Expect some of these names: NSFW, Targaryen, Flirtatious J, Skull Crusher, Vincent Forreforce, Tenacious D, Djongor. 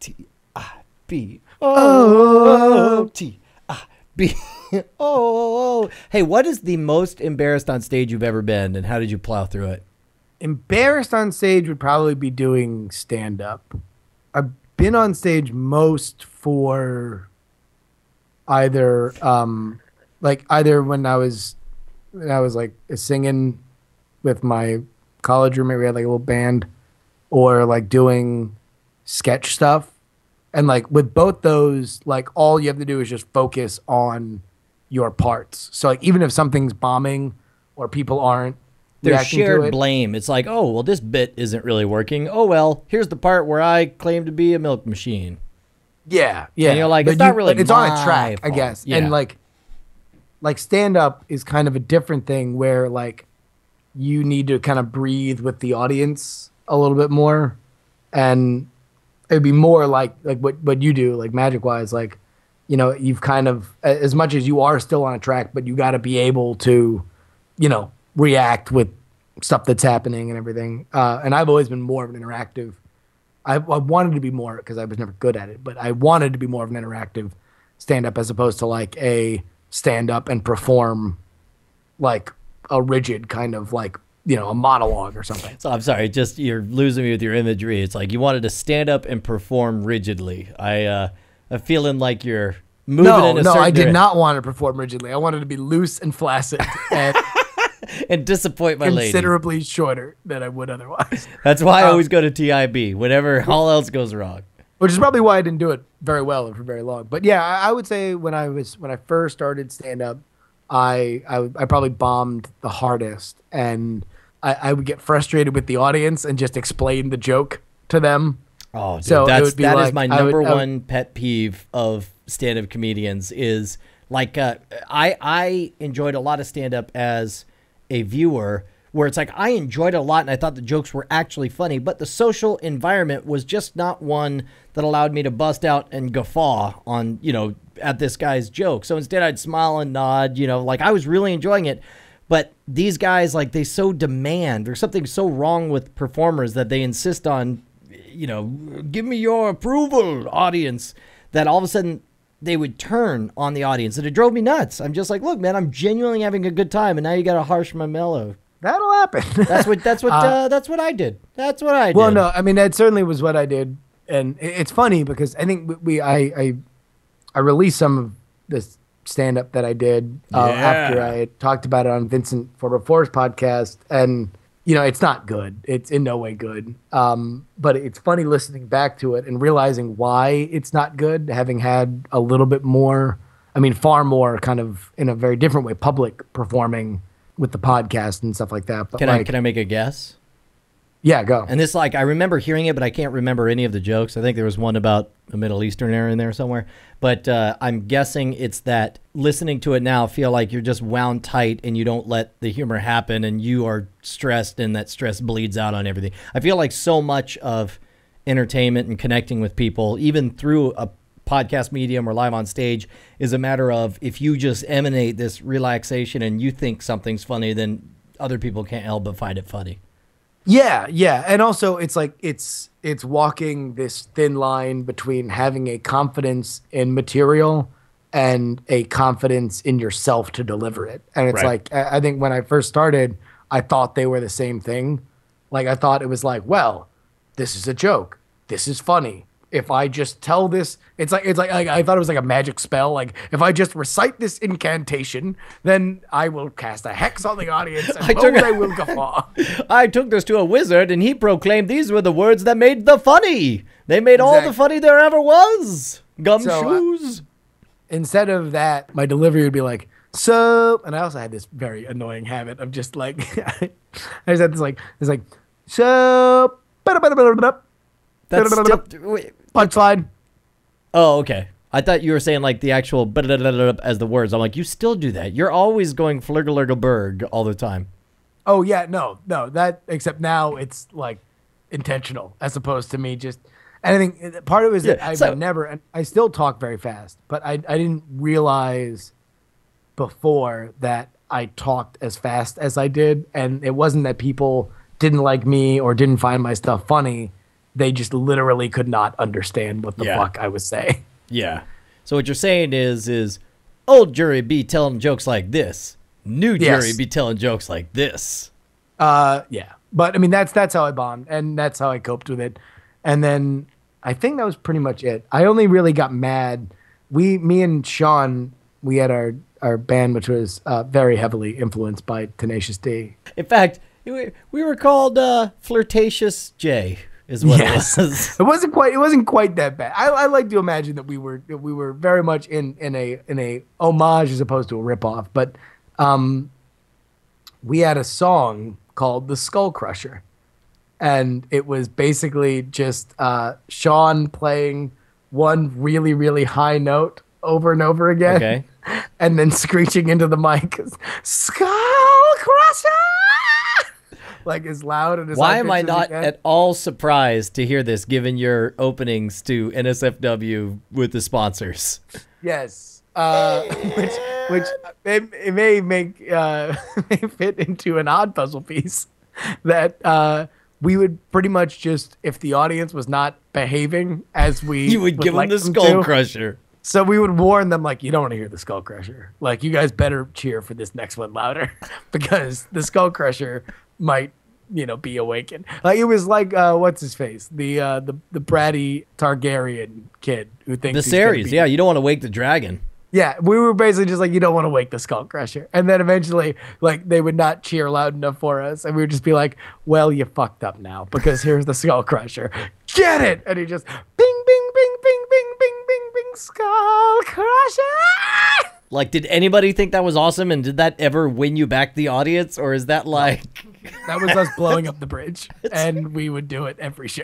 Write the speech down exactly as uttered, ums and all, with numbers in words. T I B O O T I B Oh, hey, what is the most embarrassed on stage you've ever been, and how did you plow through it? Embarrassed on stage would probably be doing stand-up. I've been on stage most for either, um, like either when I was, when I was like singing with my college roommate, we had like a little band, or like doing sketch stuff. And like with both those, like all you have to do is just focus on your parts. So like even if something's bombing or people aren't, there's shared blame. It's like, oh, well, this bit isn't really working. Oh, well, here's the part where I claim to be a milk machine. Yeah, yeah. And you're like, it's not really my fault. It's on a track, I guess. Yeah. And like, like stand-up is kind of a different thing where like you need to kind of breathe with the audience a little bit more. And it would be more like like what, what you do, like magic-wise. Like, you know, you've kind of, as much as you are still on a track, but you got to be able to, you know, react with stuff that's happening and everything. Uh, and I've always been more of an interactive. I, I wanted to be more, because I was never good at it, but I wanted to be more of an interactive stand-up as opposed to like a stand-up and perform like a rigid kind of like, you know, a monologue or something. So I'm sorry, just you're losing me with your imagery. It's like you wanted to stand up and perform rigidly. I, uh, I'm feeling like you're moving no, in a no, certain I did direction. Not want to perform rigidly. I wanted to be loose and flaccid. And and disappoint my lady. Considerably shorter than I would otherwise. That's why um, I always go to T I B whenever all else goes wrong. Which is probably why I didn't do it very well for very long. But yeah, I, I would say when I was when I first started stand up, I I, I probably bombed the hardest, and I, I would get frustrated with the audience and just explain the joke to them. Oh, dude, so that's that like, is my number would, one would, pet peeve of stand up comedians is like uh, I I enjoyed a lot of stand up as a viewer, where it's like I enjoyed it a lot and I thought the jokes were actually funny, but the social environment was just not one that allowed me to bust out and guffaw on, you know, at this guy's joke. So instead I'd smile and nod, you know, like I was really enjoying it. But these guys, like, they so demand, there's something so wrong with performers that they insist on, you know, give me your approval, audience, that all of a sudden they would turn on the audience, and it drove me nuts. I'm just like, look, man, I'm genuinely having a good time, and now you got to harsh my mellow. That'll happen. That's what. That's what. Uh, uh, that's what I did. That's what I did. Well, no, I mean that certainly was what I did, and it's funny because I think we, we I, I, I released some of this stand up that I did uh, yeah. after I had talked about it on Vincent Forreforce podcast, and you know it's not good. It's in no way good. Um, but it's funny listening back to it and realizing why it's not good, having had a little bit more, I mean, far more kind of in a very different way, public performing with the podcast and stuff like that. But can like, I can I make a guess? Yeah, go. And this, like, I remember hearing it, but I can't remember any of the jokes. I think there was one about a Middle Easterner in there somewhere. But uh, I'm guessing it's that listening to it now, feel like you're just wound tight and you don't let the humor happen and you are stressed and that stress bleeds out on everything. I feel like so much of entertainment and connecting with people, even through a podcast medium or live on stage, is a matter of if you just emanate this relaxation and you think something's funny, then other people can't help but find it funny. Yeah, yeah, and also it's like it's it's walking this thin line between having a confidence in material and a confidence in yourself to deliver it. And it's right. like I think when I first started, I thought they were the same thing. Like I thought it was like, well, this is a joke. This is funny. If I just tell this, it's like it's like, like I thought it was like a magic spell. Like if I just recite this incantation, then I will cast a hex on the audience, and I, took a, I will guffaw. I took this to a wizard, and he proclaimed these were the words that made the funny. They made exactly. all the funny there ever was. Gumshoes. So, uh, instead of that, my delivery would be like, so. And I also had this very annoying habit of just like, I just had this like, it's like, so. That's punchline. Oh, okay. I thought you were saying like the actual as the words. I'm like, you still do that. You're always going flirgalurgaberg all the time. Oh yeah, no, no. That except now it's like intentional as opposed to me just. And I think part of it is that yeah, I so, never, and I still talk very fast, but I I didn't realize before that I talked as fast as I did, and it wasn't that people didn't like me or didn't find my stuff funny. they just literally could not understand what the yeah. fuck I was saying. Yeah. So what you're saying is, is old jury be telling jokes like this. New jury yes. be telling jokes like this. Uh, yeah. But I mean, that's, that's how I bond, and that's how I coped with it. And then I think that was pretty much it. I only really got mad. We, me and Sean, we had our, our band, which was uh, very heavily influenced by Tenacious D. In fact, we were called uh, Flirtatious J, is what yes. it was. It wasn't quite. It wasn't quite that bad. I, I like to imagine that we were we were very much in in a in a homage as opposed to a ripoff. But um, we had a song called "The Skull Crusher," and it was basically just uh, Sean playing one really really high note over and over again, okay. and then screeching into the mic, "Skull Crusher." Like as loud and as Why am I not at all surprised to hear this, given your openings to N S F W with the sponsors? Yes, uh, which which it, it may make uh, may fit into an odd puzzle piece that uh, we would pretty much just, if the audience was not behaving as we, you would, would give like them the Skull Crusher. So we would warn them, like, you don't want to hear the Skull Crusher. Like, you guys better cheer for this next one louder, because the Skull Crusher might, you know, be awakened. Like, it was like uh, what's his face, the uh, the the bratty Targaryen kid who thinks the series. Be... Yeah, you don't want to wake the dragon. Yeah, we were basically just like, you don't want to wake the Skull Crusher. And then eventually, like, they would not cheer loud enough for us, and we would just be like, well, you fucked up now, because here's the Skull Crusher. Get it? And he just bing bing bing bing bing bing bing bing Skull Crusher. Like, did anybody think that was awesome, and did that ever win you back the audience, or is that like... That was us blowing up the bridge, and we would do it every show.